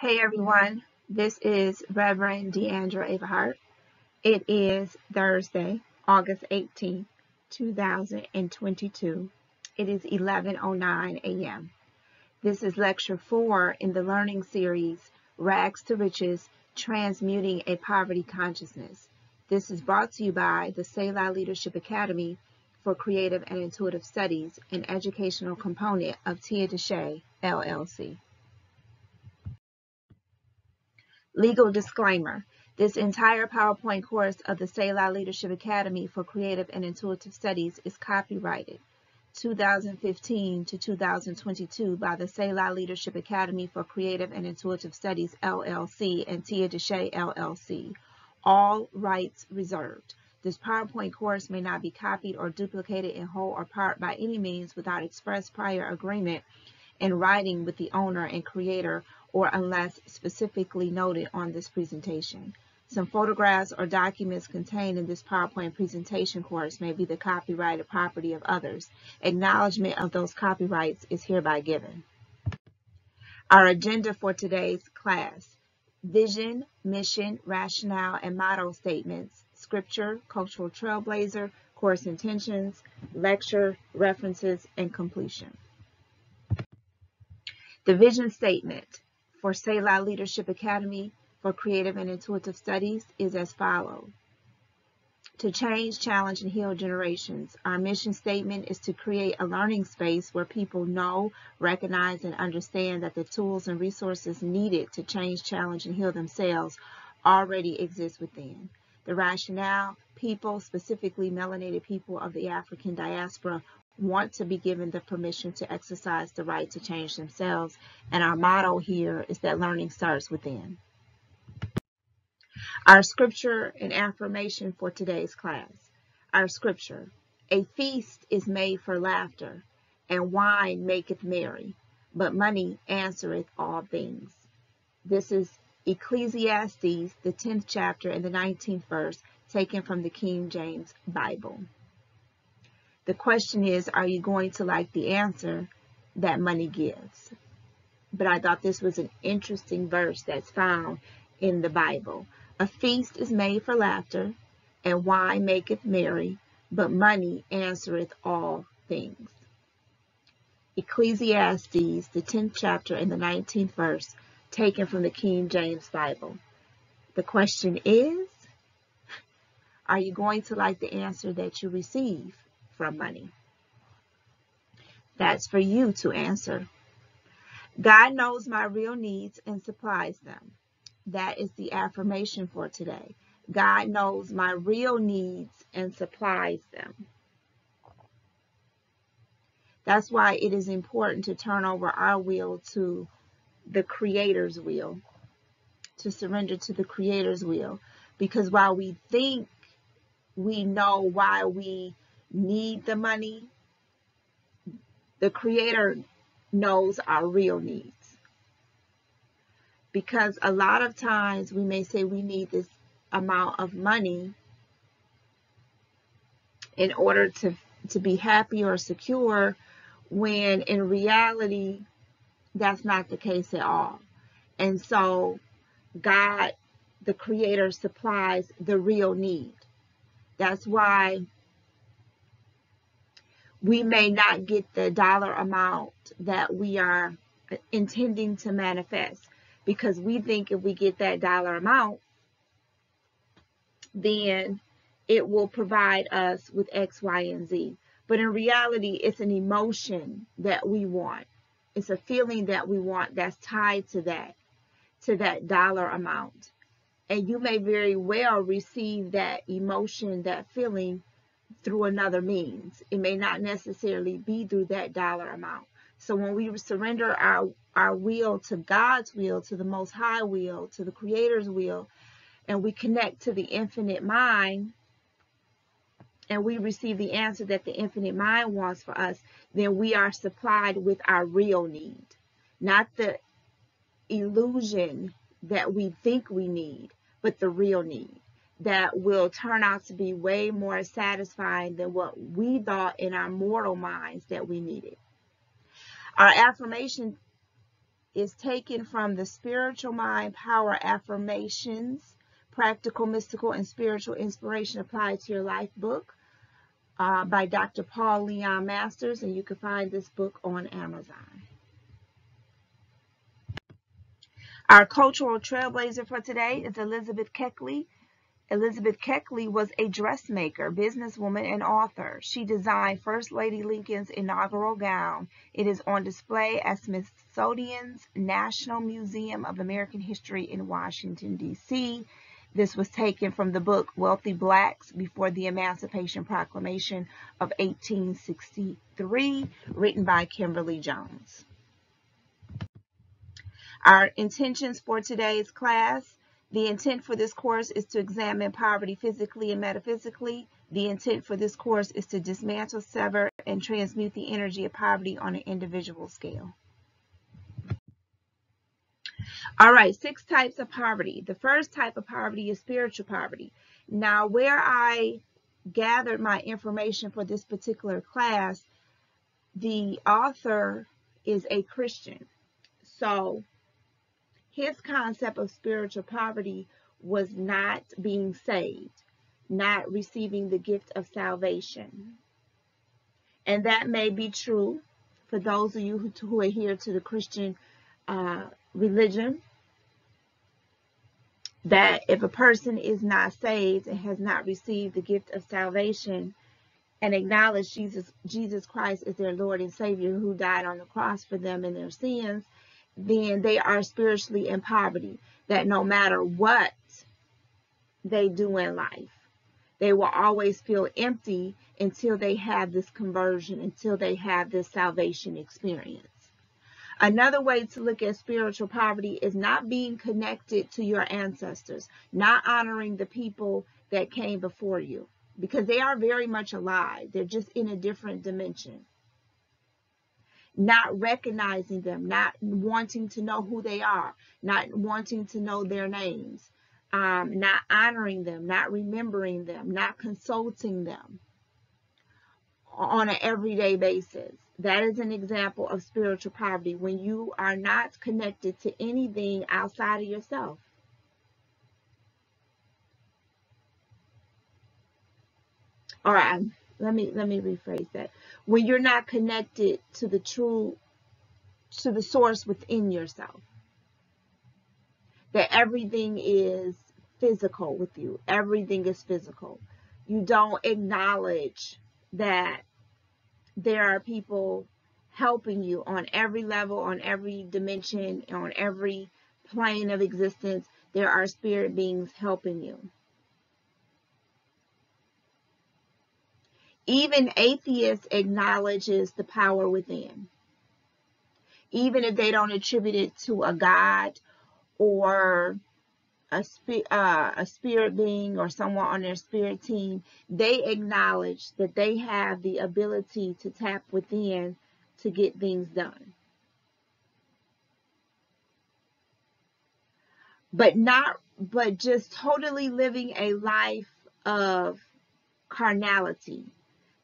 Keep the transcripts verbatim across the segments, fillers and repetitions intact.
Hey everyone, this is Reverend DeAndre Averhart. It is Thursday, August eighteenth, two thousand twenty-two. It is eleven oh nine a m This is lecture four in the learning series, Rags to Riches, Transmuting a Poverty Consciousness. This is brought to you by the Selah Leadership Academy for Creative and Intuitive Studies, an educational component of Tia DeShay, L L C. Legal disclaimer. This entire PowerPoint course of the Selah Leadership Academy for Creative and Intuitive Studies is copyrighted two thousand fifteen to two thousand twenty-two by the Selah Leadership Academy for Creative and Intuitive Studies, L L C, and Tia DeShay, L L C. All rights reserved. This PowerPoint course may not be copied or duplicated in whole or part by any means without express prior agreement in writing with the owner and creator, or unless specifically noted on this presentation. Some photographs or documents contained in this PowerPoint presentation course may be the copyrighted property of others. Acknowledgement of those copyrights is hereby given. Our agenda for today's class: vision, mission, rationale, and motto statements, scripture, cultural trailblazer, course intentions, lecture, references, and completion. The vision statement for Selah Leadership Academy for Creative and Intuitive Studies is as follows. To change, challenge, and heal generations. Our mission statement is to create a learning space where people know, recognize, and understand that the tools and resources needed to change, challenge, and heal themselves already exist within. The rationale: people, specifically melanated people of the African diaspora, want to be given the permission to exercise the right to change themselves, and our motto here is that learning starts within. Our scripture and affirmation for today's class. Our scripture: a feast is made for laughter, and wine maketh merry, but money answereth all things. This is Ecclesiastes, the tenth chapter and the nineteenth verse, taken from the King James Bible. The question is, are you going to like the answer that money gives? But I thought this was an interesting verse that's found in the Bible. A feast is made for laughter, and wine maketh merry, but money answereth all things. Ecclesiastes, the tenth chapter and the nineteenth verse, taken from the King James Bible. The question is, are you going to like the answer that you receive from money? That's for you to answer. God knows my real needs and supplies them. That is the affirmation for today. God knows my real needs and supplies them. That's why it is important to turn over our will to the Creator's will, to surrender to the Creator's will, because while we think we know why we need the money, the Creator knows our real needs. Because a lot of times we may say we need this amount of money in order to to be happy or secure, when in reality that's not the case at all. And so God, the Creator, supplies the real need. That's why we may not get the dollar amount that we are intending to manifest, because we think if we get that dollar amount, then it will provide us with X, Y, and Z. But in reality, it's an emotion that we want. It's a feeling that we want that's tied to that, to that dollar amount. And you may very well receive that emotion, that feeling, through another means. It may not necessarily be through that dollar amount. So when we surrender our our will to God's will, to the Most High will, to the Creator's will, and we connect to the infinite mind, and we receive the answer that the infinite mind wants for us, then we are supplied with our real need, not the illusion that we think we need, but the real need that will turn out to be way more satisfying than what we thought in our mortal minds that we needed. Our affirmation is taken from the Spiritual Mind Power Affirmations, Practical, Mystical, and Spiritual Inspiration Applied to Your Life book uh, by Doctor Paul Leon Masters, and you can find this book on Amazon. Our cultural trailblazer for today is Elizabeth Keckley. Elizabeth Keckley was a dressmaker, businesswoman, and author. She designed First Lady Lincoln's inaugural gown. It is on display at Smithsonian's National Museum of American History in Washington, D C This was taken from the book Wealthy Blacks Before the Emancipation Proclamation of eighteen sixty-three, written by Kimberly Jones. Our intentions for today's class. The intent for this course is to examine poverty physically and metaphysically. The intent for this course is to dismantle, sever, and transmute the energy of poverty on an individual scale. All right, six types of poverty. The first type of poverty is spiritual poverty. Now, where I gathered my information for this particular class, the author is a Christian. So his concept of spiritual poverty was not being saved, not receiving the gift of salvation. And that may be true for those of you who, who adhere to the Christian uh, religion, that if a person is not saved and has not received the gift of salvation and acknowledged Jesus, Jesus Christ as their Lord and Savior who died on the cross for them and their sins, then they are spiritually in poverty, that no matter what they do in life, they will always feel empty until they have this conversion, until they have this salvation experience. Another way to look at spiritual poverty is not being connected to your ancestors, not honoring the people that came before you, because they are very much alive. They're just in a different dimension. Not recognizing them, not wanting to know who they are, not wanting to know their names, um, not honoring them, not remembering them, not consulting them on an everyday basis. That is an example of spiritual poverty, when you are not connected to anything outside of yourself. All right. Let me let me rephrase that. When you're not connected to the true, to the source within yourself, that everything is physical with you. Everything is physical. You don't acknowledge that there are people helping you on every level, on every dimension, on every plane of existence. There are spirit beings helping you. Even atheists acknowledges the power within. Even if they don't attribute it to a god or a, sp uh, a spirit being or someone on their spirit team, they acknowledge that they have the ability to tap within to get things done. But not, but just totally living a life of carnality.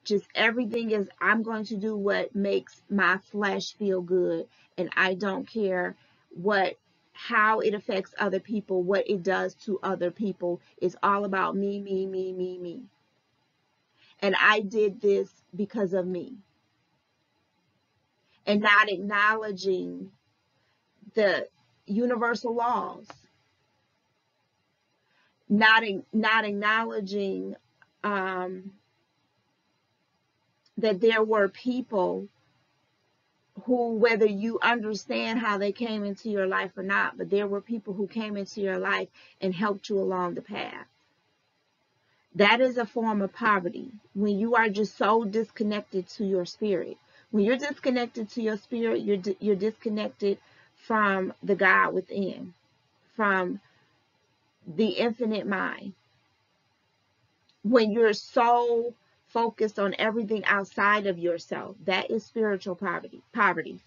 Just everything is, I'm going to do what makes my flesh feel good, and I don't care what, how it affects other people, what it does to other people. It's all about me, me, me, me, me. And I did this because of me. And not acknowledging the universal laws. Not, not acknowledging, um, that there were people who, whether you understand how they came into your life or not, but there were people who came into your life and helped you along the path. That is a form of poverty, when you are just so disconnected to your spirit. When you're disconnected to your spirit, you're, you're disconnected from the God within, from the infinite mind. When you're so focused on everything outside of yourself, that is spiritual poverty. Poverty.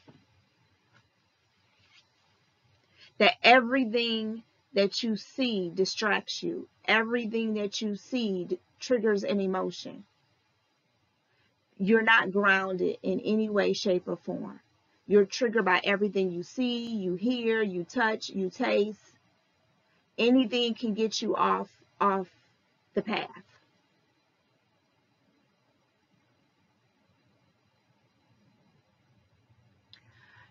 That everything that you see distracts you. Everything that you see triggers an emotion. You're not grounded in any way, shape, or form. You're triggered by everything you see, you hear, you touch, you taste. Anything can get you off, off the path.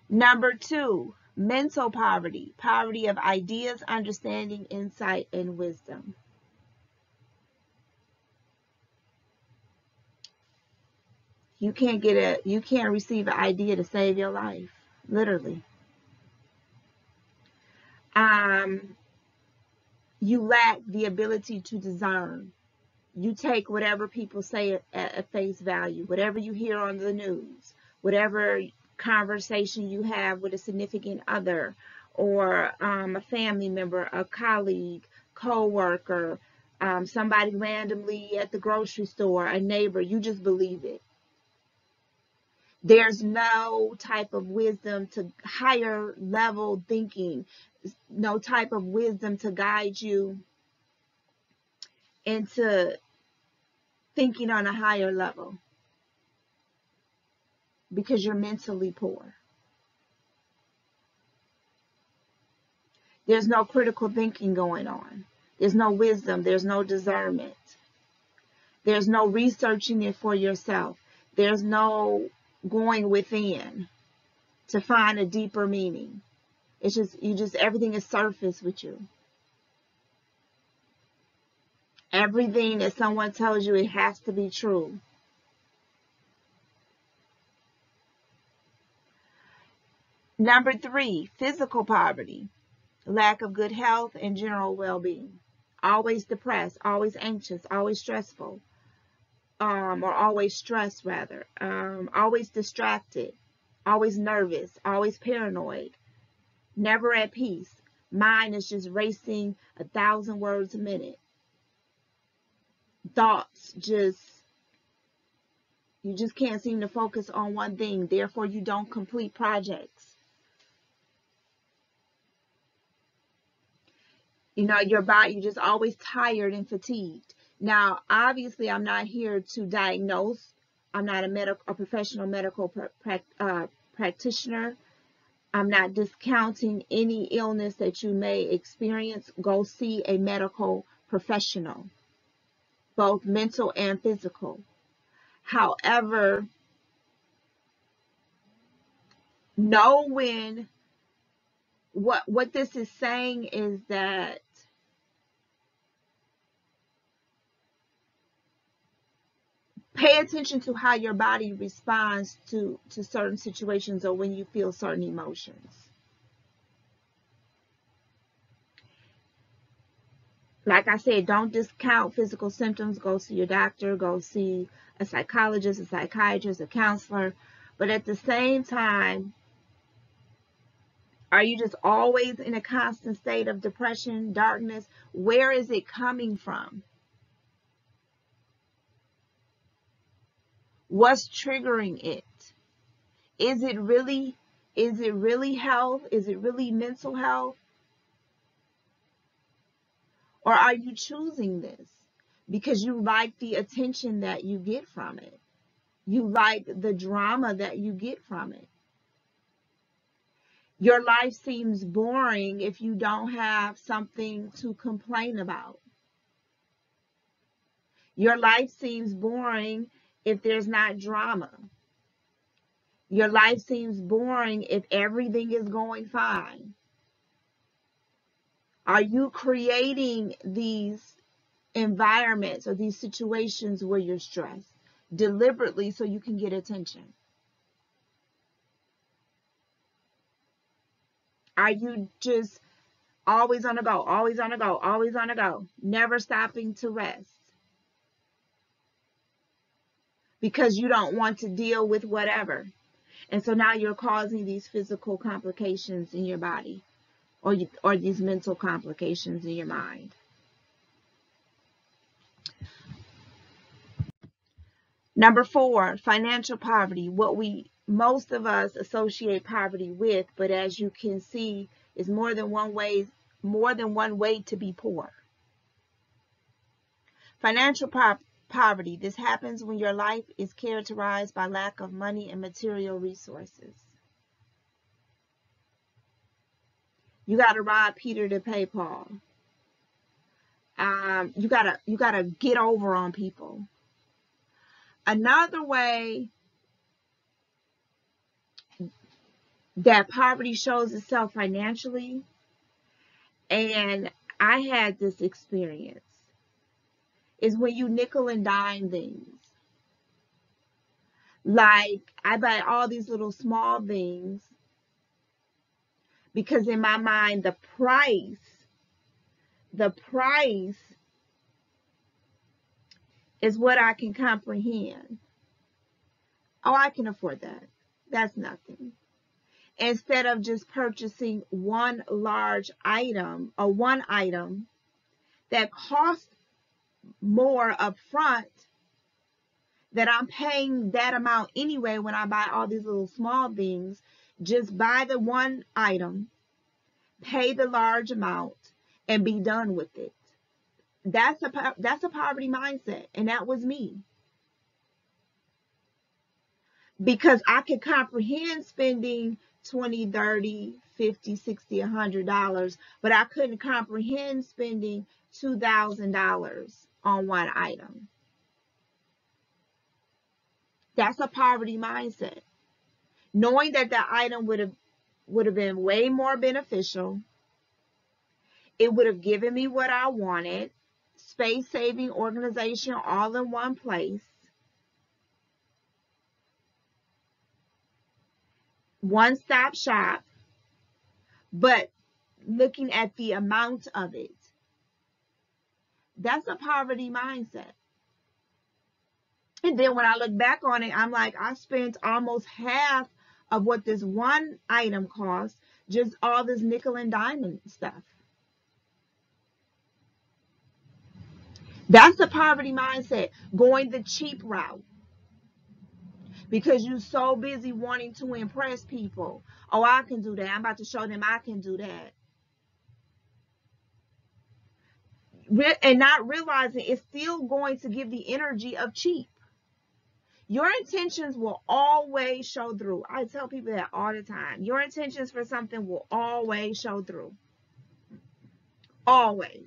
Number two, mental poverty. Poverty of ideas, understanding, insight, and wisdom. You can't get a, you can't receive an idea to save your life, literally. Um, you lack the ability to discern. You take whatever people say at, at face value, whatever you hear on the news, whatever conversation you have with a significant other or um, a family member, a colleague, co-worker, um, somebody randomly at the grocery store, a neighbor, you just believe it. There's no type of wisdom to higher level thinking, no type of wisdom to guide you into thinking on a higher level because you're mentally poor. There's no critical thinking going on. There's no wisdom. There's no discernment. There's no researching it for yourself. There's no going within to find a deeper meaning. It's just, you just, everything is surface with you. Everything that someone tells you, it has to be true. Number three, physical poverty, lack of good health and general well-being. Always depressed, always anxious, always stressful. Um, or always stressed rather, um, always distracted, always nervous, always paranoid, never at peace. Mind is just racing a thousand words a minute. Thoughts just, you just can't seem to focus on one thing. Therefore, you don't complete projects. You know, your body, you're just always tired and fatigued. Now, obviously, I'm not here to diagnose. I'm not a medical, a professional medical pra uh, practitioner. I'm not discounting any illness that you may experience. Go see a medical professional, both mental and physical. However, know when what what this is saying is that pay attention to how your body responds to, to certain situations or when you feel certain emotions. Like I said, don't discount physical symptoms. Go see your doctor. Go see a psychologist, a psychiatrist, a counselor. But at the same time, are you just always in a constant state of depression, darkness? Where is it coming from? What's triggering it? Is it really, is it really health? Is it really mental health? Or are you choosing this because you like the attention that you get from it? You like the drama that you get from it. Your life seems boring if you don't have something to complain about. Your life seems boring if there's not drama. Your life seems boring if everything is going fine. Are you creating these environments or these situations where you're stressed deliberately so you can get attention? Are you just always on the go, always on the go, always on the go, never stopping to rest? Because you don't want to deal with whatever. And so now you're causing these physical complications in your body or, you, or these mental complications in your mind. Number four, financial poverty. What we, most of us associate poverty with, but as you can see, is more than one way, more than one way to be poor. Financial poverty. Poverty. This happens when your life is characterized by lack of money and material resources. You got to rob Peter to pay Paul. Um, you gotta you gotta get over on people. Another way that poverty shows itself financially, and I had this experience, is when you nickel and dime things. Like, I buy all these little small things because in my mind, the price, the price is what I can comprehend. Oh, I can afford that. That's nothing. Instead of just purchasing one large item or one item that costs more up front, that I'm paying that amount anyway when I buy all these little small things, just buy the one item, pay the large amount, and be done with it. That's a, that's a poverty mindset, and that was me. Because I could comprehend spending twenty, thirty, fifty, sixty, a hundred dollars, but I couldn't comprehend spending two thousand dollars on one item. That's a poverty mindset. Knowing that that item would have would have been way more beneficial. It would have given me what I wanted. Space-saving organization all in one place. One-stop shop. But looking at the amount of it. That's a poverty mindset. And then when I look back on it, I'm like, I spent almost half of what this one item cost, just all this nickel and diamond stuff. That's the poverty mindset, going the cheap route. Because you're so busy wanting to impress people. Oh, I can do that. I'm about to show them I can do that. Re- and not realizing it's still going to give the energy of cheap. Your intentions will always show through. I tell people that all the time. Your intentions for something will always show through. Always.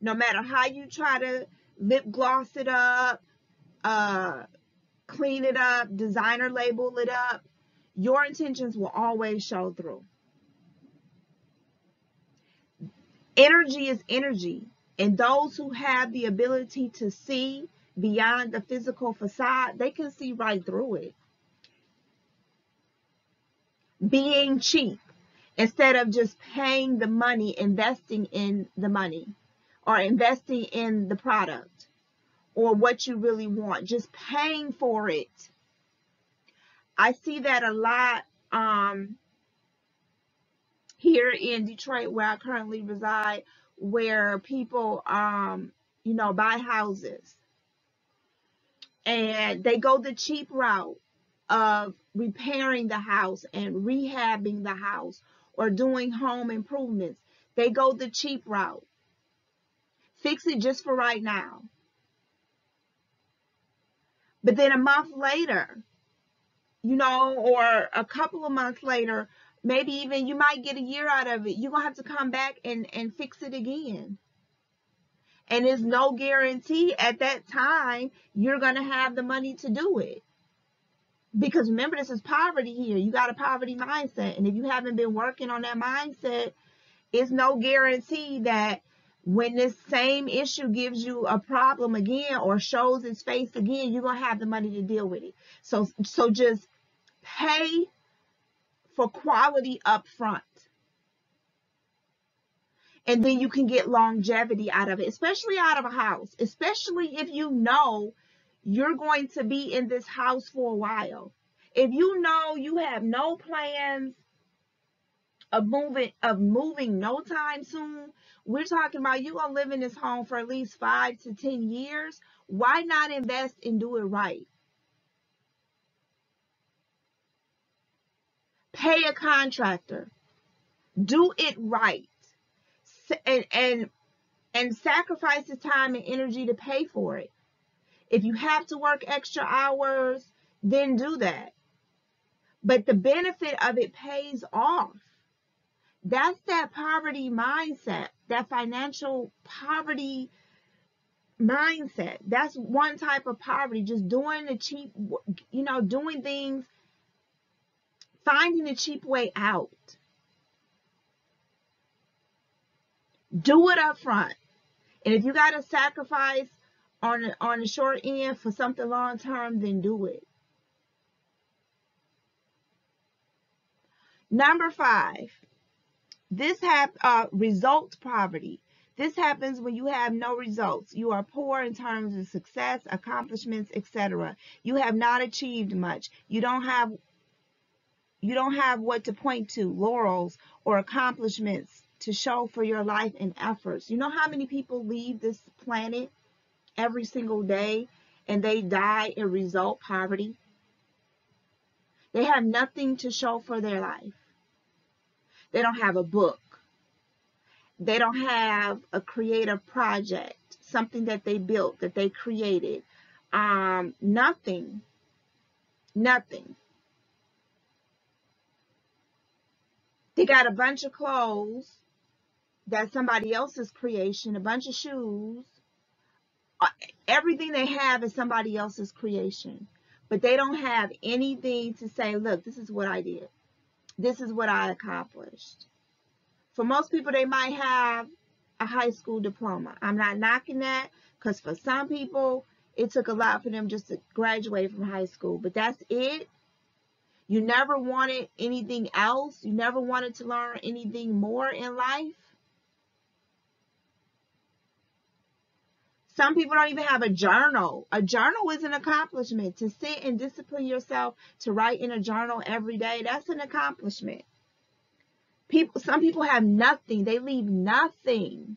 No matter how you try to lip gloss it up, uh, clean it up, designer label it up, your intentions will always show through. Energy is energy, and those who have the ability to see beyond the physical facade, they can see right through it. Being cheap instead of just paying the money, investing in the money or investing in the product or what you really want, just paying for it. I see that a lot um, here in Detroit where I currently reside, where people, um, you know, buy houses. And they go the cheap route of repairing the house and rehabbing the house or doing home improvements. They go the cheap route. Fix it just for right now. But then a month later, you know, or a couple of months later, maybe even you might get a year out of it. You're going to have to come back and, and fix it again. And there's no guarantee at that time you're going to have the money to do it. Because remember, this is poverty here. You got a poverty mindset. And if you haven't been working on that mindset, it's no guarantee that when this same issue gives you a problem again or shows its face again, you're going to have the money to deal with it. So, so just pay for quality up front. And then you can get longevity out of it, especially out of a house, especially if you know you're going to be in this house for a while. If you know you have no plans of moving, of moving no time soon, we're talking about you're going to live in this home for at least five to ten years. Why not invest and do it right? Pay a contractor. Do it right. And, and and sacrifice his time and energy to pay for it. If you have to work extra hours, then do that. But the benefit of it pays off. That's that poverty mindset, that financial poverty mindset. That's one type of poverty, just doing the cheap, you know, doing things, finding the cheap way out. Do it up front. And if you got to sacrifice on the, on the short end for something long term, then do it. Number five, this have uh, results poverty. This happens when you have no results. You are poor in terms of success, accomplishments, et cetera. You have not achieved much. You don't have you don't have what to point to, laurels or accomplishments to show for your life and efforts. You know how many people leave this planet every single day and they die in result poverty? They have nothing to show for their life. They don't have a book. They don't have a creative project, something that they built, that they created. Um, nothing, nothing. They got a bunch of clothes that's somebody else's creation, a bunch of shoes. Everything they have is somebody else's creation, but they don't have anything to say, look, this is what I did. This is what I accomplished. For most people, they might have a high school diploma. I'm not knocking that, because for some people, it took a lot for them just to graduate from high school. But that's it. You never wanted anything else. You never wanted to learn anything more in life. Some people don't even have a journal. A journal is an accomplishment. To sit and discipline yourself to write in a journal every day, that's an accomplishment. People, some people have nothing. They leave nothing.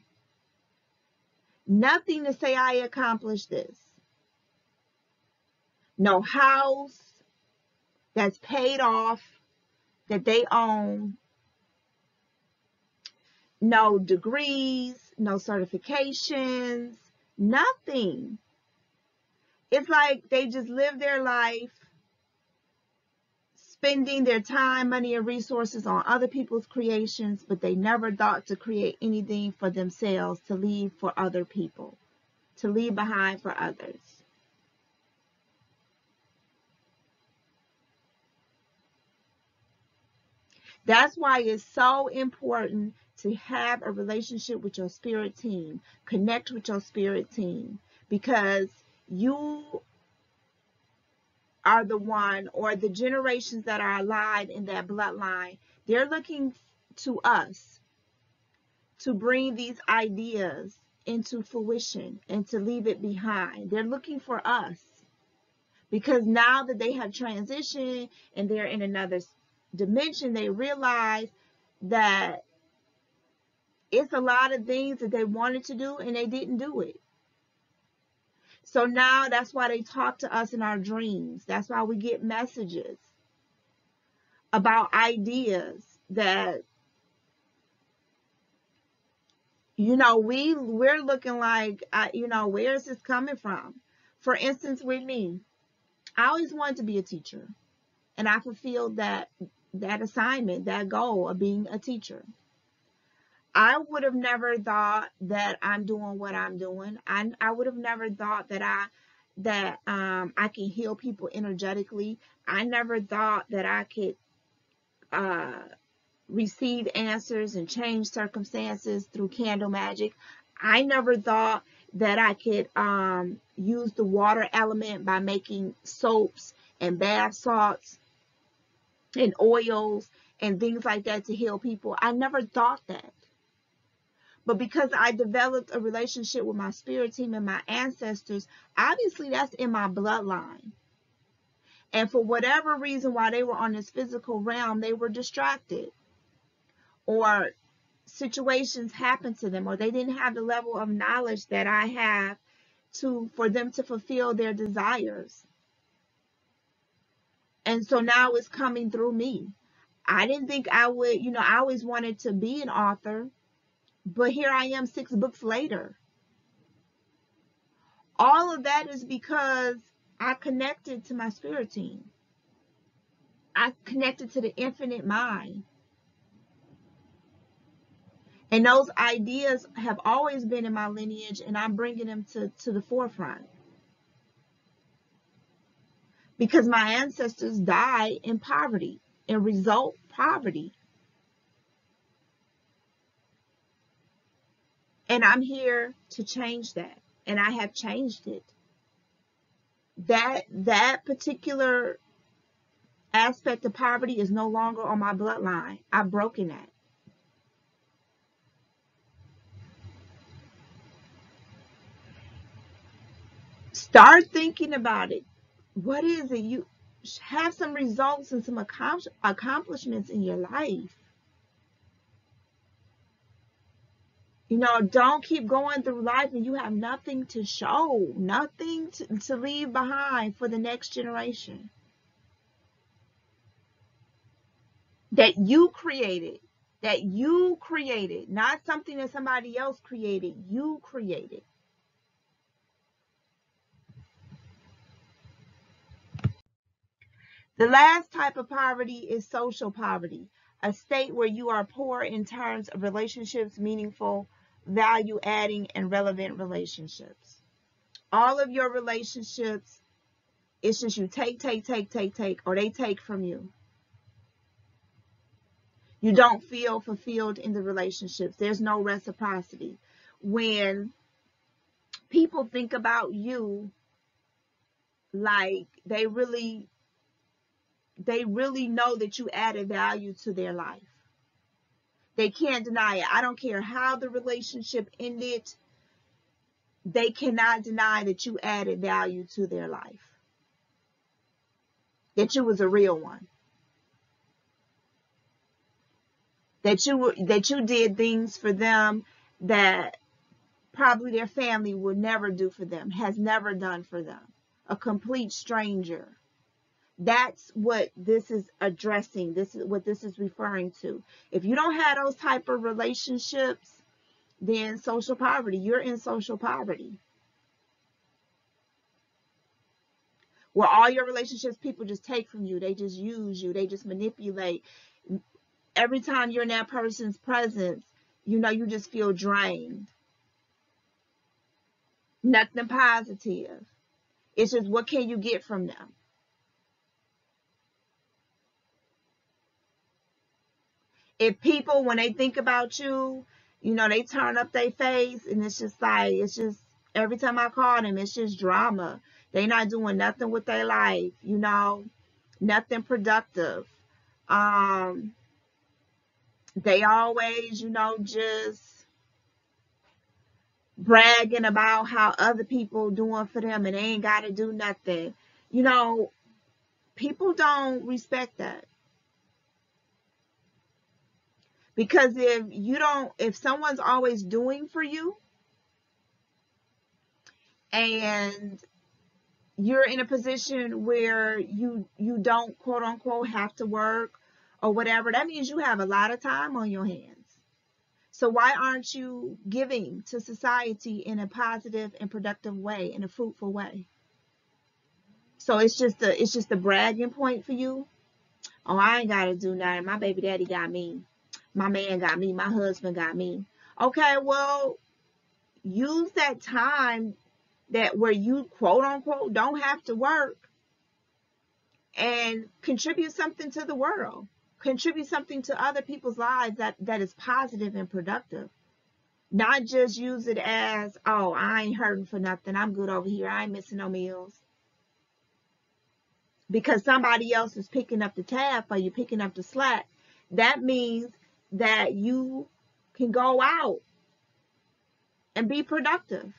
Nothing to say, I accomplished this. No house that's paid off that they own. No degrees, no certifications, nothing. It's like they just live their life, spending their time, money, and resources on other people's creations, but they never thought to create anything for themselves to leave for other people, to leave behind for others. That's why it's so important to have a relationship with your spirit team, connect with your spirit team, because you are the one, or the generations that are alive in that bloodline, they're looking to us to bring these ideas into fruition and to leave it behind. They're looking for us, because now that they have transitioned and they're in another dimension, they realize that it's a lot of things that they wanted to do and they didn't do it. So now that's why they talk to us in our dreams. That's why we get messages about ideas that, you know, we, we're looking like, uh, you know, where is this coming from? For instance, with me, I always wanted to be a teacher. And I fulfilled that, that assignment, that goal of being a teacher. I would have never thought that I'm doing what I'm doing. I, I would have never thought that I that um, I can heal people energetically. I never thought that I could uh, receive answers and change circumstances through candle magic. I never thought that I could um, use the water element by making soaps and bath salts and oils and things like that to heal people. I never thought that. But because I developed a relationship with my spirit team and my ancestors, obviously that's in my bloodline. And for whatever reason, while they were on this physical realm, they were distracted, or situations happened to them, or they didn't have the level of knowledge that I have to for them to fulfill their desires. And so now it's coming through me. I didn't think I would, you know, I always wanted to be an author. But here I am six books later. All of that is because I connected to my spirit team. I connected to the infinite mind. And those ideas have always been in my lineage, and I'm bringing them to, to the forefront. Because my ancestors died in poverty, and result poverty. And I'm here to change that, and I have changed it. That, that particular aspect of poverty is no longer on my bloodline. I've broken that. Start thinking about it. What is it? You have some results and some accom- accomplishments in your life. You know, don't keep going through life and you have nothing to show, nothing to, to leave behind for the next generation. That you created, that you created, not something that somebody else created, you created. The last type of poverty is social poverty, a state where you are poor in terms of relationships, meaningful, value-adding, and relevant relationships. All of your relationships, it's just you take, take, take, take, take, or they take from you. You don't feel fulfilled in the relationships. There's no reciprocity. When people think about you, like they really... They really know that you added value to their life. They can't deny it. I don't care how the relationship ended. They cannot deny that you added value to their life. That you was a real one. That you, that you did things for them that probably their family would never do for them, has never done for them. A complete stranger. That's what this is addressing. This is what this is referring to. If you don't have those type of relationships, then social poverty, you're in social poverty. Where all your relationships, people just take from you. They just use you. They just manipulate. Every time you're in that person's presence, you know, you just feel drained. Nothing positive. It's just, what can you get from them? If people, when they think about you, you know, they turn up their face and it's just like, it's just, every time I call them, it's just drama. They're not doing nothing with their life, you know, nothing productive. Um, they always, you know, just bragging about how other people doing for them and they ain't got to do nothing. You know, people don't respect that. Because if you don't, if someone's always doing for you and you're in a position where you, you don't, quote unquote, have to work or whatever, that means you have a lot of time on your hands. So why aren't you giving to society in a positive and productive way, in a fruitful way? So it's just a, it's just a bragging point for you. Oh, I ain't got to do nothing. My baby daddy got me. My man got me, my husband got me. Okay, well, use that time that where you, quote unquote, don't have to work and contribute something to the world. Contribute something to other people's lives that, that is positive and productive. Not just use it as, oh, I ain't hurting for nothing. I'm good over here. I ain't missing no meals. Because somebody else is picking up the tab for you, picking up the slack. That means that you can go out and be productive.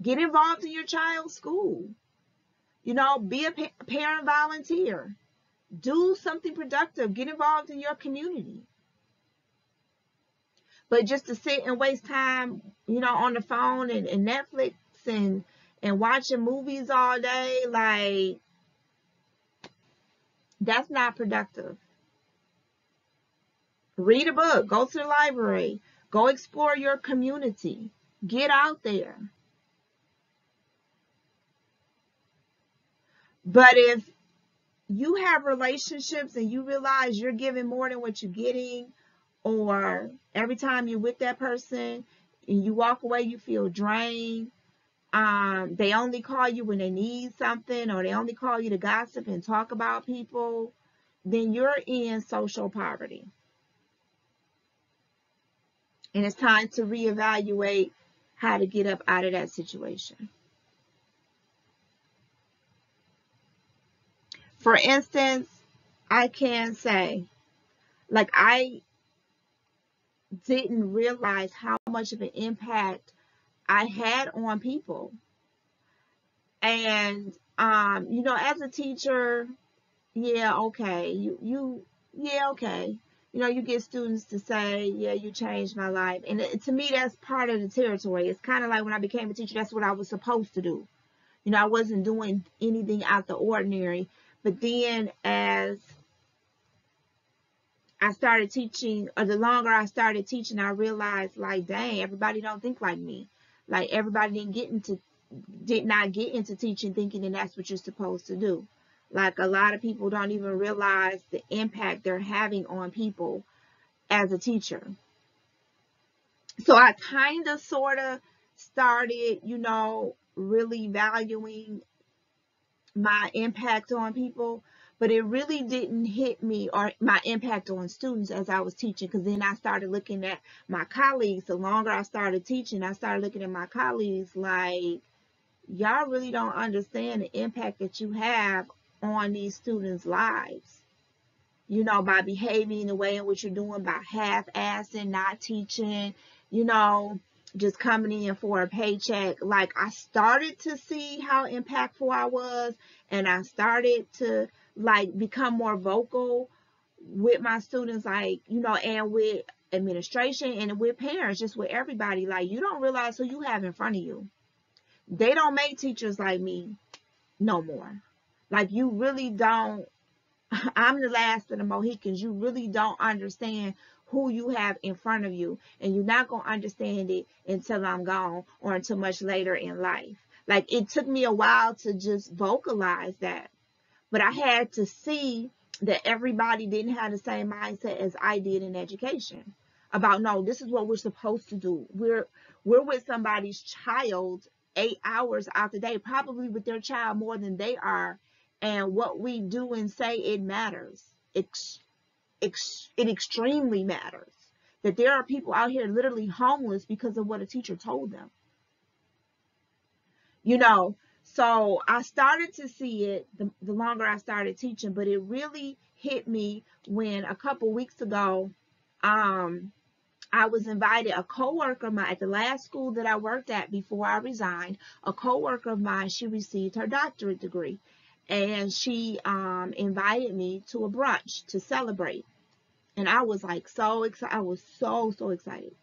Get involved in your child's school. You know, be a pa- parent volunteer. Do something productive. Get involved in your community. But just to sit and waste time, you know, on the phone and, and Netflix and, and watching movies all day, like, that's not productive. Read a book, go to the library, go explore your community, get out there. But if you have relationships and you realize you're giving more than what you're getting, or every time you're with that person and you walk away, you feel drained. Um, they only call you when they need something, or they only call you to gossip and talk about people, then you're in social poverty. And it's time to reevaluate how to get up out of that situation. For instance, I can say, like, I didn't realize how much of an impact I had on people. And, um, you know, as a teacher, yeah, okay, you, you, yeah, okay. You know, you get students to say, yeah, you changed my life. And it, to me, that's part of the territory. It's kind of like when I became a teacher, that's what I was supposed to do. You know, I wasn't doing anything out the ordinary. But then as I started teaching, or the longer I started teaching, I realized, like, dang, everybody don't think like me. Like, everybody didn't get into, did not get into teaching thinking that that's what you're supposed to do. Like, a lot of people don't even realize the impact they're having on people as a teacher. So I kind of, sort of started, you know, really valuing my impact on people. But it really didn't hit me, or my impact on students, as I was teaching, because then I started looking at my colleagues. The longer I started teaching, I started looking at my colleagues like, y'all really don't understand the impact that you have on these students' lives. You know, by behaving the way in which you're doing, by half-assing, not teaching, you know, just coming in for a paycheck. Like, I started to see how impactful I was, and I started to, like, become more vocal with my students, like, you know, and with administration and with parents, just with everybody. Like, you don't realize who you have in front of you. They don't make teachers like me no more. Like, you really don't. I'm the last of the Mohicans. You really don't understand who you have in front of you, and you're not going to understand it until I'm gone, or until much later in life. Like, it took me a while to just vocalize that. But I had to see that everybody didn't have the same mindset as I did in education about, no, this is what we're supposed to do. We're, we're with somebody's child eight hours out the day, probably with their child more than they are. And what we do and say, it matters. It's, it's, it extremely matters. That there are people out here literally homeless because of what a teacher told them. You know, so I started to see it the, the longer I started teaching, but it really hit me when a couple weeks ago, um, I was invited, a coworker of mine at the last school that I worked at before I resigned, a coworker of mine, she received her doctorate degree, and she um, invited me to a brunch to celebrate. And I was like so excited. I was so, so excited.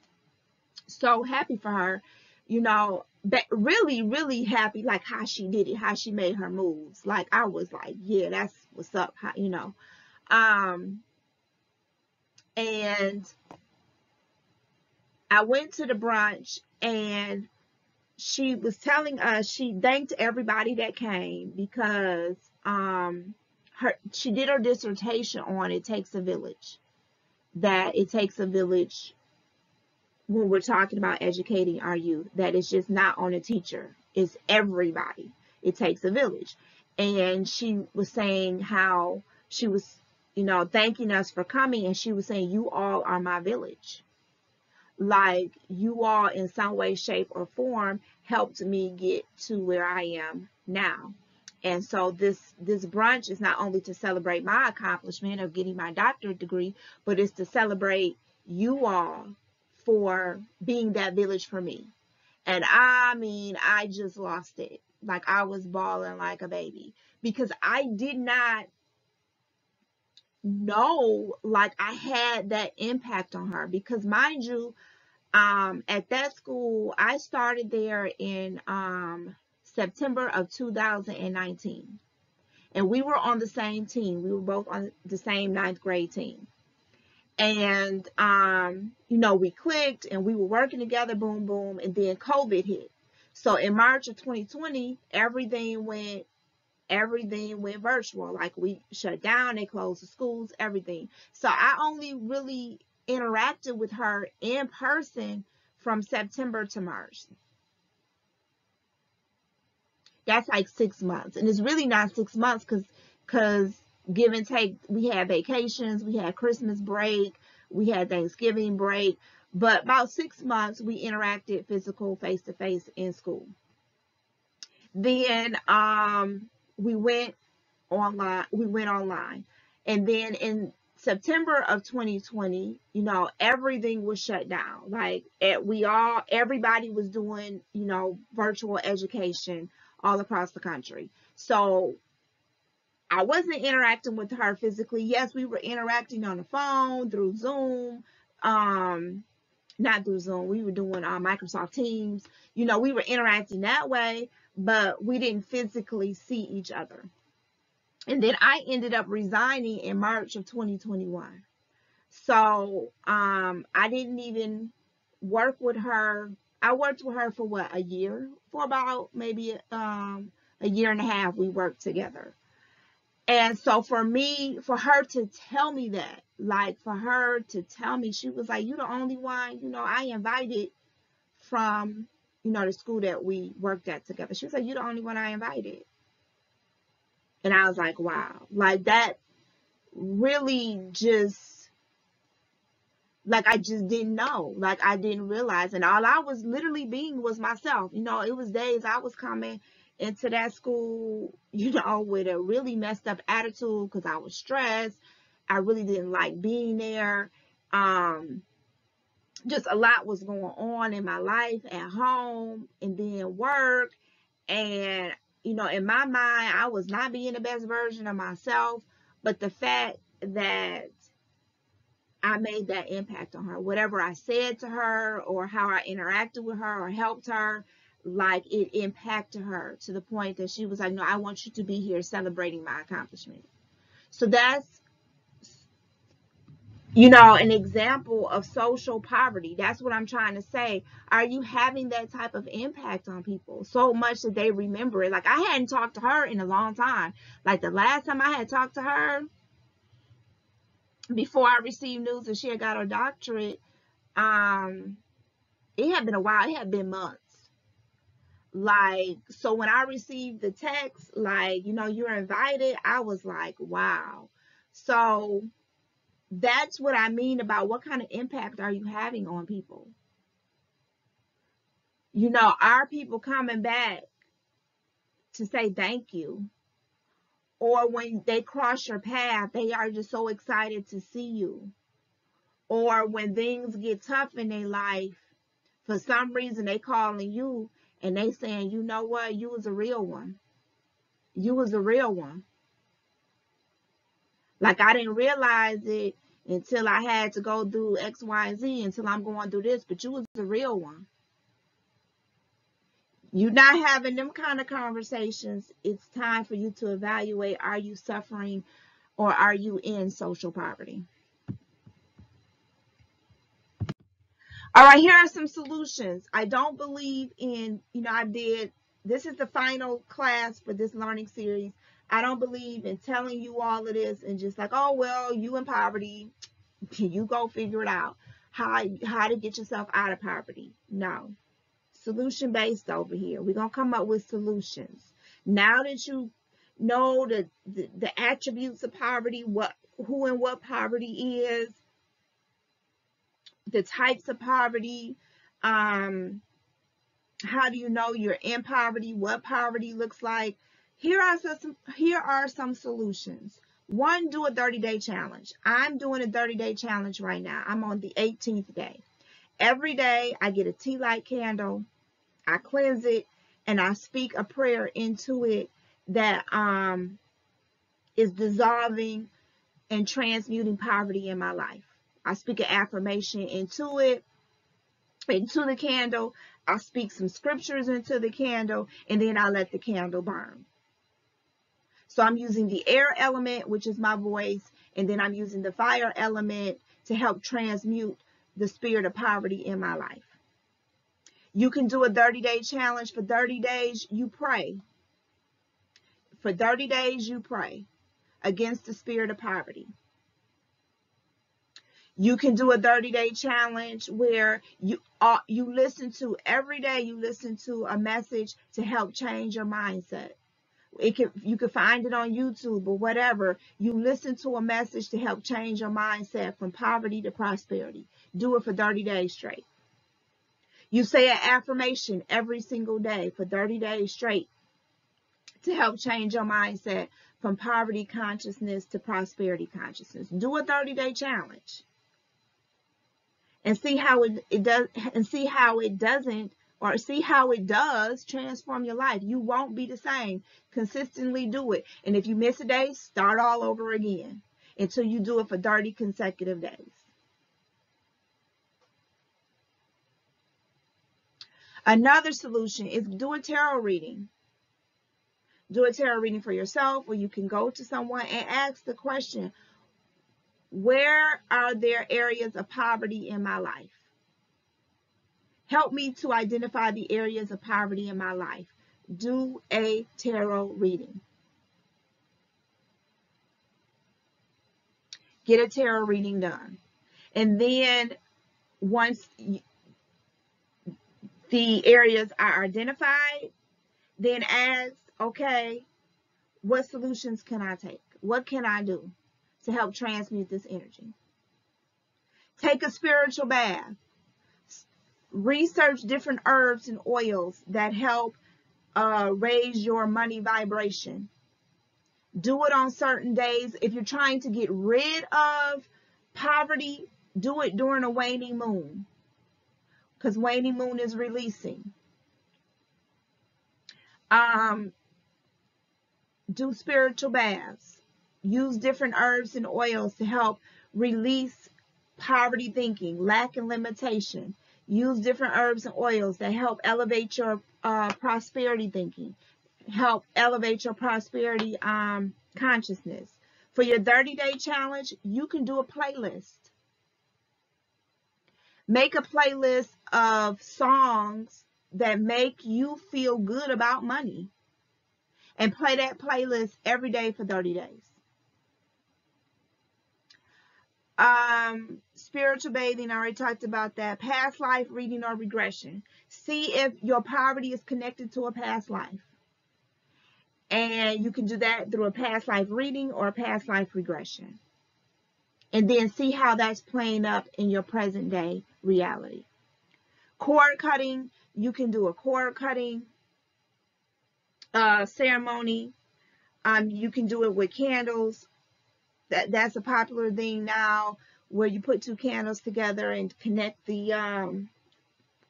So happy for her, you know. But really, really happy, like how she did it, how she made her moves. Like, I was like, yeah, that's what's up, how, you know. Um, and I went to the brunch, and she was telling us, she thanked everybody that came because um, her she did her dissertation on It Takes a Village, that it takes a village when we're talking about educating our youth, that it's just not on a teacher, it's everybody. It takes a village. And she was saying how she was, you know, thanking us for coming, and she was saying, you all are my village. Like, you all in some way, shape, or form helped me get to where I am now. And so this, this brunch is not only to celebrate my accomplishment of getting my doctorate degree, but it's to celebrate you all for being that village for me. And I mean, I just lost it. Like, I was bawling like a baby, because I did not know, like, I had that impact on her. Because mind you, um, at that school, I started there in um, September of two thousand nineteen. And we were on the same team. We were both on the same ninth grade team. And, um, you know, we clicked and we were working together, boom, boom, and then COVID hit. So in March of twenty twenty, everything went, everything went virtual. Like, we shut down, they closed the schools, everything. So I only really interacted with her in person from September to March. That's like six months. And it's really not six months because because give and take, we had vacations, we had Christmas break, we had Thanksgiving break. But about six months, we interacted physical face-to-face in school. Then um, we went online. We went online. And then in September of twenty twenty, you know, everything was shut down. Like at, we all, everybody was doing, you know, virtual education all across the country. So I wasn't interacting with her physically. Yes, we were interacting on the phone through Zoom, um, not through Zoom. We were doing uh, Microsoft Teams. You know, we were interacting that way, but we didn't physically see each other. And then I ended up resigning in March of twenty twenty-one. So um, I didn't even work with her. I worked with her for what, a year? For about maybe um, a year and a half we worked together. And so for me, for her to tell me that, like for her to tell me, she was like, "You're the only one, you know, I invited from, you know, the school that we worked at together." She was like, "You're the only one I invited." And I was like, wow, like that really just, like I just didn't know, like I didn't realize. And all I was literally being was myself. You know, it was days I was coming into that school, you know, with a really messed up attitude because I was stressed. I really didn't like being there. Um, just a lot was going on in my life at home and then work. And you know, in my mind, I was not being the best version of myself, but the fact that I made that impact on her, whatever I said to her or how I interacted with her or helped her, like it impacted her to the point that she was like, "No, I want you to be here celebrating my accomplishment." So that's, you know, an example of social poverty. That's what I'm trying to say. Are you having that type of impact on people so much that they remember it? Like I hadn't talked to her in a long time. Like the last time I had talked to her before I received news that she had got her doctorate, um, it had been a while. It had been months. Like, so when I received the text, like, you know, "You're invited," I was like, wow. So that's what I mean about what kind of impact are you having on people? You know, are people coming back to say thank you? Or when they cross your path, they are just so excited to see you. Or when things get tough in their life, for some reason they calling you and they saying, "You know what, you was a real one. You was a real one. Like I didn't realize it until I had to go through X, Y, and Z, until I'm going through this, but you was the real one." You're not having them kind of conversations. It's time for you to evaluate, are you suffering or are you in social poverty? All right, here are some solutions. I don't believe in, you know, I did, this is the final class for this learning series. I don't believe in telling you all of this and just like, "Oh, well, you in poverty, you go figure it out, how, how to get yourself out of poverty." No, solution-based over here. We're going to come up with solutions. Now that you know the, the, the attributes of poverty, what, who and what poverty is, the types of poverty, um, how do you know you're in poverty, what poverty looks like, Here are some, here are some solutions. One, do a thirty-day challenge. I'm doing a thirty-day challenge right now. I'm on the eighteenth day. Every day I get a tea light candle, I cleanse it, and I speak a prayer into it that um, is dissolving and transmuting poverty in my life. I speak an affirmation into it, into the candle. I speak some scriptures into the candle, and then I let the candle burn. So I'm using the air element, which is my voice, and then I'm using the fire element to help transmute the spirit of poverty in my life. You can do a thirty-day challenge. For thirty days, you pray. For thirty days, you pray against the spirit of poverty. You can do a thirty day challenge where you uh, you listen to every day. You listen to a message to help change your mindset. It can, you can find it on YouTube or whatever. You listen to a message to help change your mindset from poverty to prosperity. Do it for thirty days straight. You say an affirmation every single day for thirty days straight to help change your mindset from poverty consciousness to prosperity consciousness. Do a thirty day challenge and see how it, it does, and see how it doesn't, or see how it does transform your life. You won't be the same. Consistently do it. And if you miss a day, start all over again until you do it for thirty consecutive days. Another solution is do a tarot reading. Do a tarot reading for yourself, or you can go to someone and ask the question, where are there areas of poverty in my life? Help me to identify the areas of poverty in my life. Do a tarot reading. Get a tarot reading done. And then once the areas are identified, then ask, okay, what solutions can I take? What can I do to help transmute this energy? Take a spiritual bath. Research different herbs and oils that help uh, raise your money vibration. Do it on certain days. If you're trying to get rid of poverty, do it during a waning moon, because waning moon is releasing. Um, do spiritual baths. Use different herbs and oils to help release poverty thinking, lack and limitation. Use different herbs and oils that help elevate your uh, prosperity thinking, help elevate your prosperity um, consciousness. For your thirty day challenge, you can do a playlist. Make a playlist of songs that make you feel good about money, and play that playlist every day for thirty days. Um, spiritual bathing, I already talked about that. Past life reading or regression. See if your poverty is connected to a past life. And you can do that through a past life reading or a past life regression. And then see how that's playing up in your present day reality. Cord cutting. You can do a cord cutting uh, ceremony. Um, you can do it with candles. That, that's a popular thing now, where you put two candles together and connect the um,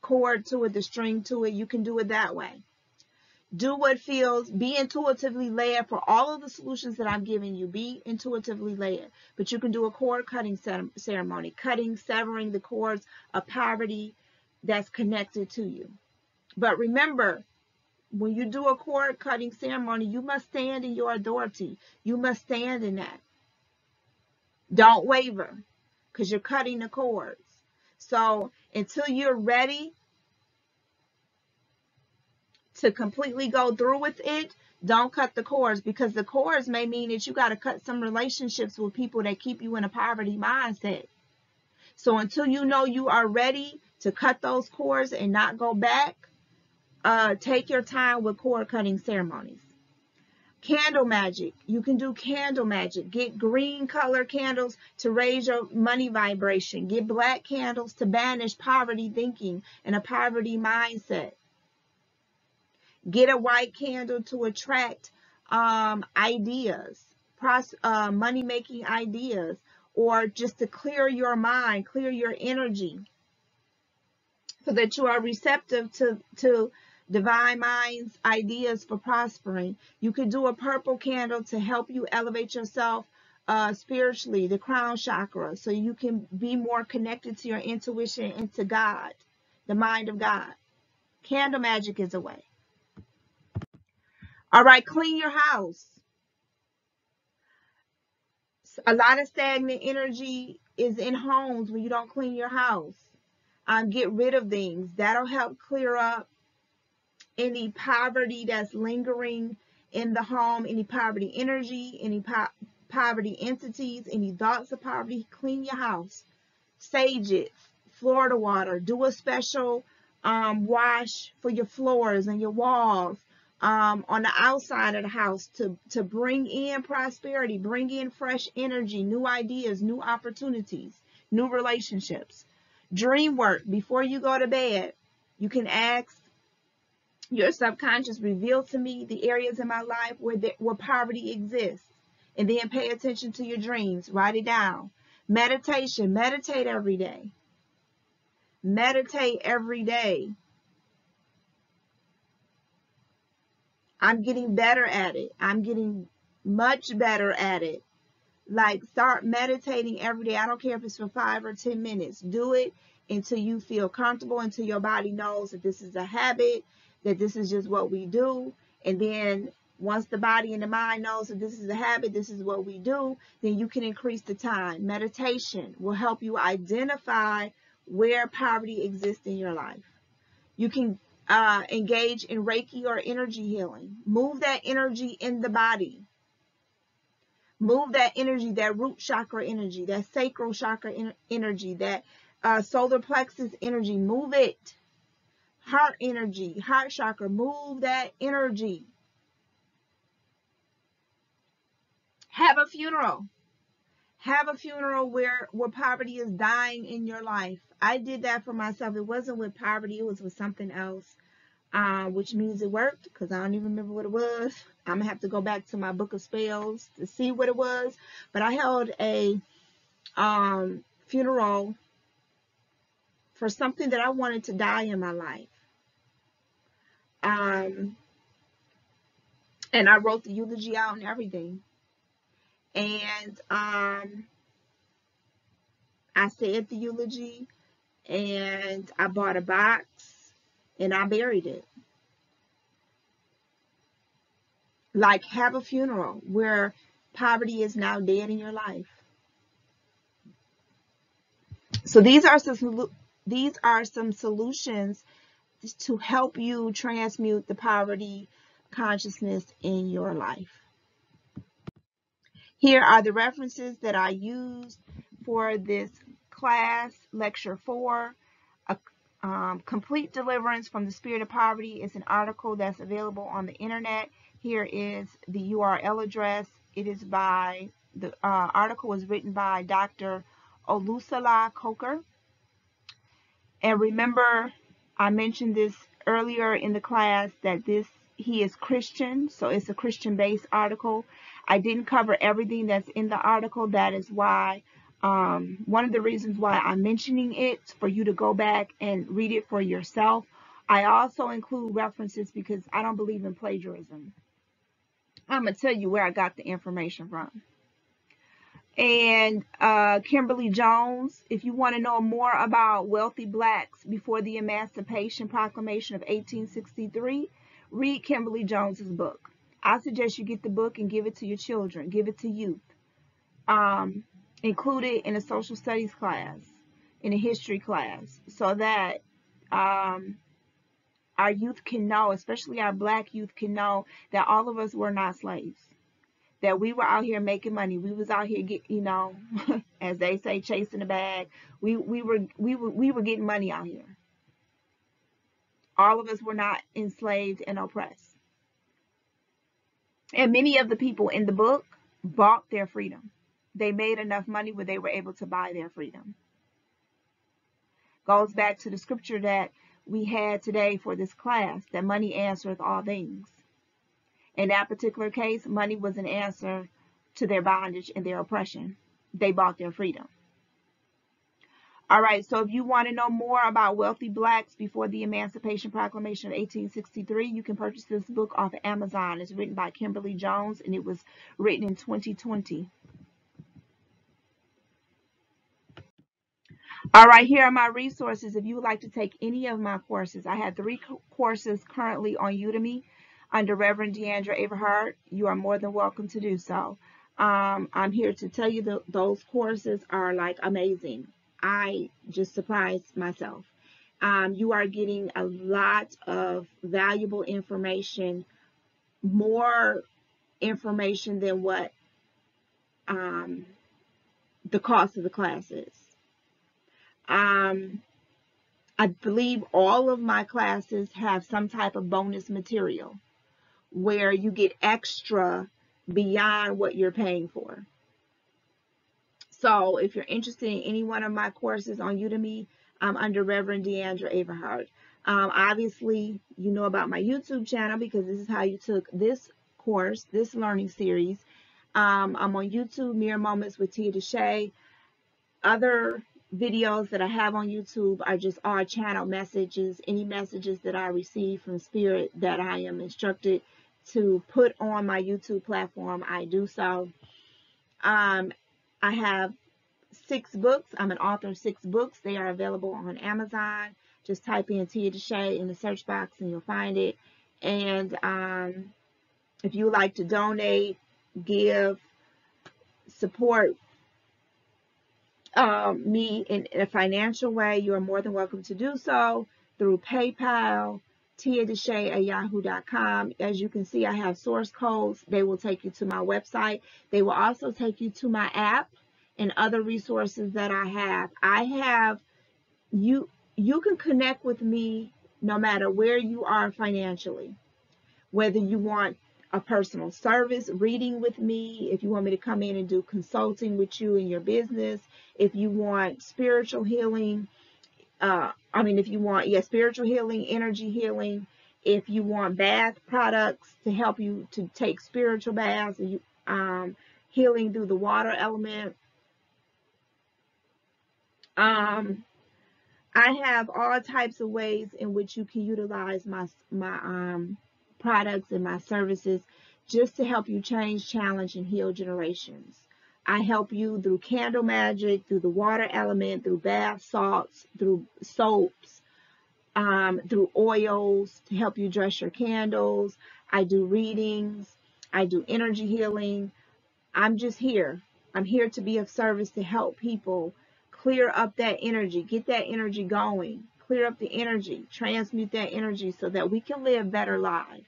cord to it, the string to it. You can do it that way. Do what feels, be intuitively led for all of the solutions that I'm giving you. Be intuitively led. But you can do a cord cutting ceremony, cutting, severing the cords of poverty that's connected to you. But remember, when you do a cord cutting ceremony, you must stand in your authority. You must stand in that. Don't waver, because you're cutting the cords. So until you're ready to completely go through with it, don't cut the cords, because the cords may mean that you got to cut some relationships with people that keep you in a poverty mindset. So until you know you are ready to cut those cords and not go back, uh, take your time with cord cutting ceremonies. Candle magic. You can do candle magic. Get green color candles to raise your money vibration. Get black candles to banish poverty thinking and a poverty mindset. Get a white candle to attract um, ideas, pros uh, money-making ideas, or just to clear your mind, clear your energy, so that you are receptive to, to divine minds, ideas for prospering. You could do a purple candle to help you elevate yourself uh, spiritually, the crown chakra, so you can be more connected to your intuition and to God, the mind of God. Candle magic is a way. All right, clean your house. A lot of stagnant energy is in homes when you don't clean your house. Um, get rid of things. That'll help clear up any poverty that's lingering in the home, any poverty energy, any po poverty entities, any thoughts of poverty. Clean your house. sage it, Florida water, do a special um, wash for your floors and your walls um, on the outside of the house to, to bring in prosperity, bring in fresh energy, new ideas, new opportunities, new relationships. Dream work. Before you go to bed, you can ask your subconscious, reveal to me the areas in my life where, the, where poverty exists, and then pay attention to your dreams. Write it down. Meditation. Meditate every day. Meditate every day. I'm getting better at it. I'm getting much better at it. Like, start meditating every day. I don't care if it's for five or ten minutes. Do it until you feel comfortable, until your body knows that this is a habit, that this is just what we do. And then once the body and the mind knows that this is a habit, this is what we do, then you can increase the time. Meditation will help you identify where poverty exists in your life. You can uh, engage in Reiki or energy healing. Move that energy in the body. Move that energy, that root chakra energy, that sacral chakra en energy, that uh, solar plexus energy. Move it. Heart energy, heart chakra. Move that energy. Have a funeral. Have a funeral where, where poverty is dying in your life. I did that for myself. It wasn't with poverty. It was with something else, uh, which means it worked, because I don't even remember what it was. I'm going to have to go back to my book of spells to see what it was. But I held a um, funeral for something that I wanted to die in my life. Um, and I wrote the eulogy out and everything. And um, I said the eulogy, and I bought a box, and I buried it. Like, have a funeral where poverty is now dead in your life. So these are some, these are some solutions to help you transmute the poverty consciousness in your life. Here are the references that I used for this class, lecture four. A, um, Complete Deliverance from the Spirit of Poverty is an article that's available on the internet. Here is the U R L address. It is by, the uh, article was written by Doctor Olusola Coker. And remember, I mentioned this earlier in the class that this, he is Christian, so it's a Christian-based article. I didn't cover everything that's in the article. That is why, um, one of the reasons why I'm mentioning it, for you to go back and read it for yourself. I also include references because I don't believe in plagiarism. I'm going to tell you where I got the information from. And uh, Kimberly Jones, if you want to know more about wealthy blacks before the Emancipation Proclamation of eighteen sixty-three, read Kimberly Jones's book. I suggest you get the book and give it to your children, give it to youth. Um, include it in a social studies class, in a history class, so that um, our youth can know, especially our black youth can know, that all of us were not slaves, that we were out here making money. We was out here, get, you know, as they say, chasing the bag. We, we, were, we, were, we were getting money out here. All of us were not enslaved and oppressed. And many of the people in the book bought their freedom. They made enough money where they were able to buy their freedom. Goes back to the scripture that we had today for this class, that money answereth all things. In that particular case, money was an answer to their bondage and their oppression. They bought their freedom. All right, so if you want to know more about wealthy blacks before the Emancipation Proclamation of eighteen sixty-three, you can purchase this book off of Amazon. It's written by Kimberly Jones, and it was written in twenty twenty. All right, here are my resources if you would like to take any of my courses. I have three courses currently on Udemy under Reverend DeAndre Averhart. You are more than welcome to do so. Um, I'm here to tell you that those courses are, like, amazing. I just surprised myself. Um, you are getting a lot of valuable information, more information than what um, the cost of the class is. Um, I believe all of my classes have some type of bonus material where you get extra beyond what you're paying for. So if you're interested in any one of my courses on Udemy, I'm under Reverend DeAndre Averhart. Um, obviously, you know about my YouTube channel because this is how you took this course, this learning series. Um, I'm on YouTube, Mirrored Moments with Tia DeShay. Other videos that I have on YouTube are just our channel messages, any messages that I receive from Spirit that I am instructed to put on my YouTube platform, I do so. Um, I have six books. I'm an author of six books. They are available on Amazon. Just type in Tia DeShay in the search box and you'll find it. And um, if you would like to donate, give, support um, me in, in a financial way, you are more than welcome to do so through PayPal, tia deshay at yahoo dot com. As you can see, I have source codes. They will take you to my website. They will also take you to my app and other resources that I have. I have you. You can connect with me no matter where you are financially, whether you want a personal service, reading with me, if you want me to come in and do consulting with you in your business, if you want spiritual healing, uh, I mean, if you want, yeah, spiritual healing, energy healing, if you want bath products to help you to take spiritual baths, you, um, healing through the water element. Um... I have all types of ways in which you can utilize my, my um, products and my services just to help you change, challenge, and heal generations. I help you through candle magic, through the water element, through bath salts, through soaps, um, through oils to help you dress your candles. I do readings. I do energy healing. I'm just here. I'm here to be of service to help people. Clear up that energy, get that energy going, clear up the energy, transmute that energy so that we can live better lives.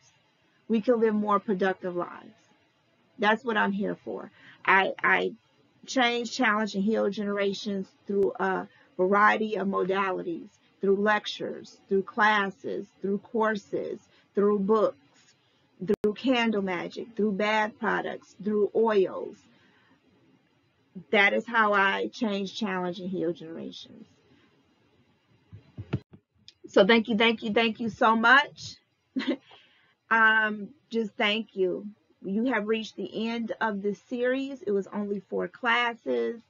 We can live more productive lives. That's what I'm here for. I, I change, challenge, and heal generations through a variety of modalities, through lectures, through classes, through courses, through books, through candle magic, through bath products, through oils. That is how I change, challenge, and heal generations. So thank you, thank you, thank you so much. um, just thank you. You have reached the end of this series. It was only four classes.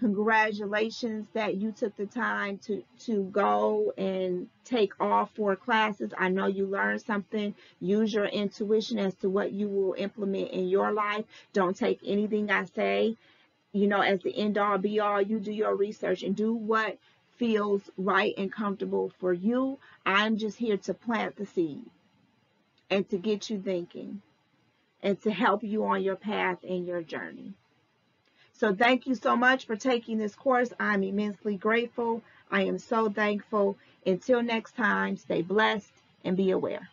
Congratulations that you took the time to, to go and take all four classes. I know you learned something. Use your intuition as to what you will implement in your life. Don't take anything I say, you know, as the end all be all. You do your research and do what feels right and comfortable for you. I'm just here to plant the seed and to get you thinking and to help you on your path and your journey. So thank you so much for taking this course. I'm immensely grateful. I am so thankful. Until next time, stay blessed and be aware.